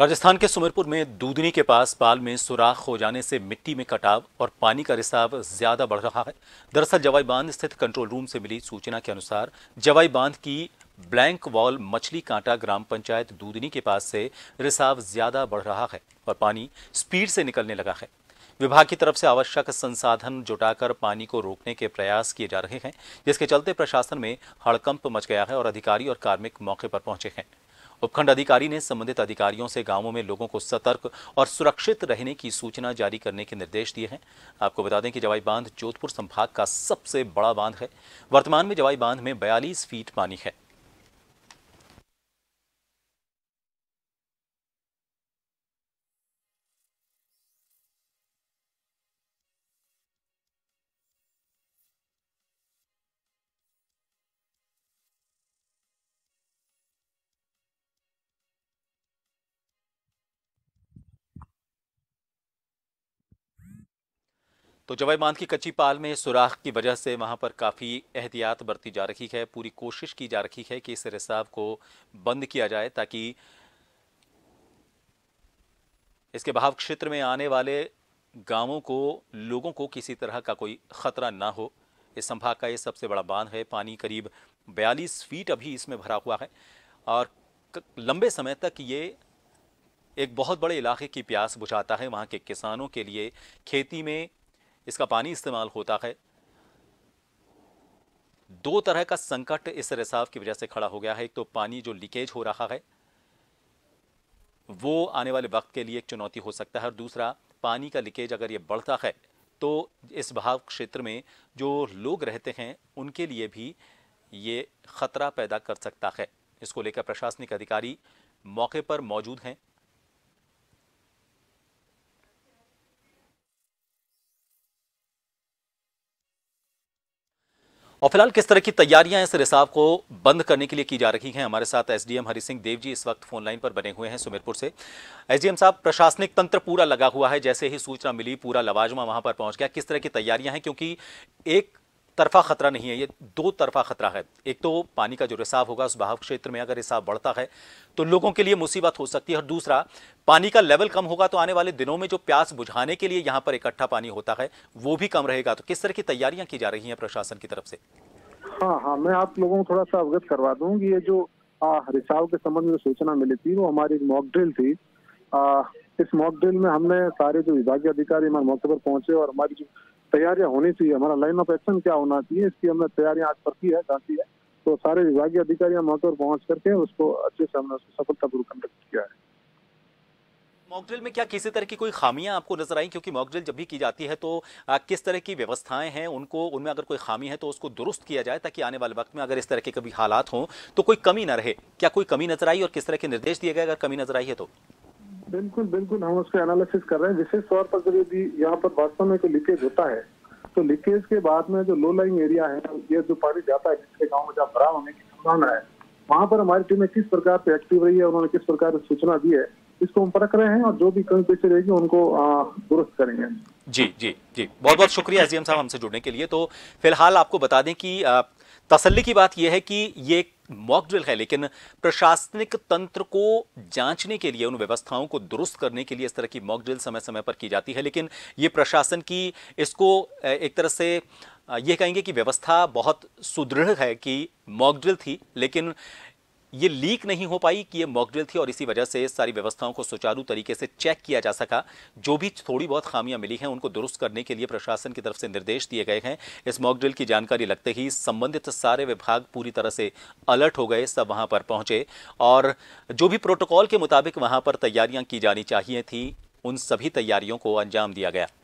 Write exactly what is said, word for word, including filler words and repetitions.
राजस्थान के सुमेरपुर में दूधनी के पास पाल में सुराख हो जाने से मिट्टी में कटाव और पानी का रिसाव ज्यादा बढ़ रहा है। दरअसल जवाई बांध स्थित कंट्रोल रूम से मिली सूचना के अनुसार जवाई बांध की ब्लैंक वॉल मछली कांटा ग्राम पंचायत दूधनी के पास से रिसाव ज्यादा बढ़ रहा है और पानी स्पीड से निकलने लगा है। विभाग की तरफ से आवश्यक संसाधन जुटाकर पानी को रोकने के प्रयास किए जा रहे हैं, जिसके चलते प्रशासन में हड़कंप मच गया है और अधिकारी और कार्मिक मौके पर पहुंचे हैं। उपखंड अधिकारी ने संबंधित अधिकारियों से गांवों में लोगों को सतर्क और सुरक्षित रहने की सूचना जारी करने के निर्देश दिए हैं। आपको बता दें कि जवाई बांध जोधपुर संभाग का सबसे बड़ा बांध है। वर्तमान में जवाई बांध में बयालीस फीट पानी है। तो जवाई बांध की कच्ची पाल में सुराख की वजह से वहां पर काफ़ी एहतियात बरती जा रही है। पूरी कोशिश की जा रही है कि इस रिसाव को बंद किया जाए ताकि इसके बहाव क्षेत्र में आने वाले गांवों को, लोगों को किसी तरह का कोई खतरा ना हो। इस संभाग का ये सबसे बड़ा बांध है। पानी करीब बयालीस फीट अभी इसमें भरा हुआ है और लंबे समय तक ये एक बहुत बड़े इलाके की प्यास बुझाता है। वहाँ के किसानों के लिए खेती में इसका पानी इस्तेमाल होता है। दो तरह का संकट इस रिसाव की वजह से खड़ा हो गया है। एक तो पानी जो लीकेज हो रहा है वो आने वाले वक्त के लिए एक चुनौती हो सकता है और दूसरा पानी का लीकेज अगर ये बढ़ता है तो इस बहाव क्षेत्र में जो लोग रहते हैं उनके लिए भी ये खतरा पैदा कर सकता है। इसको लेकर प्रशासनिक अधिकारी मौके पर मौजूद हैं। और फिलहाल किस तरह की तैयारियां इस रिसाव को बंद करने के लिए की जा रही हैं, हमारे साथ एसडीएम हरि सिंह देव जी इस वक्त फोन लाइन पर बने हुए हैं सुमेरपुर से। एसडीएम साहब, प्रशासनिक तंत्र पूरा लगा हुआ है, जैसे ही सूचना मिली पूरा लवाजमा वहां पर पहुंच गया, किस तरह की तैयारियां हैं? क्योंकि एक तरफा खतरा नहीं है, ये दो तरफा खतरा है। एक तो पानी का जो रिसाव होगा उस बहाव क्षेत्र में अगर रिसाव बढ़ता है तो लोगों के लिए मुसीबत हो सकती है और दूसरा पानी का लेवल कम होगा तो आने वाले दिनों में जो प्यास बुझाने के लिए यहाँ पर इकट्ठा पानी होता है वो भी कम रहेगा। तो किस तरह की तैयारियां की जा रही हैं प्रशासन की तरफ से? हाँ हाँ मैं आप लोगों को थोड़ा सा अवगत करवा दूँ कि ये जो रिसाव के संबंध में सूचना मिली थी वो हमारी मॉकड्रिल थी। आ, इस मॉकड्रिल में हमने सारे जो विभागीय अधिकारी हमारे मौके पर पहुंचे और हमारी जो तैयारियां होनी चाहिए, हमारा लाइन ऑफ एक्शन क्या होना चाहिए, इसकी हमने तैयारियां आज पर की है काफी है। तो सारे विभागीय अधिकारी मौके पर पहुंच करके उसको अच्छे से हमने उसको सफलतापूर्वक कंडक्ट किया है। मॉकड्रिल में क्या किसी तरह की कोई खामियां आपको नजर आई? क्योंकि मॉकड्रिल जब भी की जाती है तो आ, किस तरह की व्यवस्थाएं हैं उनको, उनमें अगर कोई खामी है तो उसको दुरुस्त किया जाए ताकि आने वाले वक्त में अगर इस तरह के कभी हालात हों तो कोई कमी ना रहे। क्या कोई कमी नजर आई और किस तरह के निर्देश दिए गए अगर कमी नजर आई है तो? बिल्कुल बिल्कुल हम उसका एनालिसिस कर रहे हैं। विशेष तौर पर जब यदि यहाँ पर वास्तव में कोई लीकेज होता है तो लीकेज के बाद में जो लो लाइंग एरिया है, ये जो पानी जाता है जिसके गाँव में जहाँ भरा होने की संभावना है, वहाँ पर हमारी टीम किस प्रकार से एक्टिव रही है, उन्होंने किस प्रकार की सूचना दी है, इसको हम परख रहे हैं और जो भी कमी पेशी रहेगी उनको दुरुस्त करेंगे। जी जी जी बहुत बहुत शुक्रिया एसडीएम साहब हमसे जुड़ने के लिए। तो फिलहाल आपको बता दें कि तसल्ली की बात यह है कि ये मॉकड्रिल है, लेकिन प्रशासनिक तंत्र को जांचने के लिए, उन व्यवस्थाओं को दुरुस्त करने के लिए इस तरह की मॉकड्रिल समय समय पर की जाती है। लेकिन ये प्रशासन की, इसको एक तरह से ये कहेंगे कि व्यवस्था बहुत सुदृढ़ है कि मॉकड्रिल थी लेकिन ये लीक नहीं हो पाई कि ये मॉकड्रिल थी और इसी वजह से सारी व्यवस्थाओं को सुचारू तरीके से चेक किया जा सका। जो भी थोड़ी बहुत खामियां मिली हैं उनको दुरुस्त करने के लिए प्रशासन की तरफ से निर्देश दिए गए हैं। इस मॉकड्रिल की जानकारी लगते ही संबंधित सारे विभाग पूरी तरह से अलर्ट हो गए, सब वहां पर पहुंचे और जो भी प्रोटोकॉल के मुताबिक वहां पर तैयारियां की जानी चाहिए थी उन सभी तैयारियों को अंजाम दिया गया।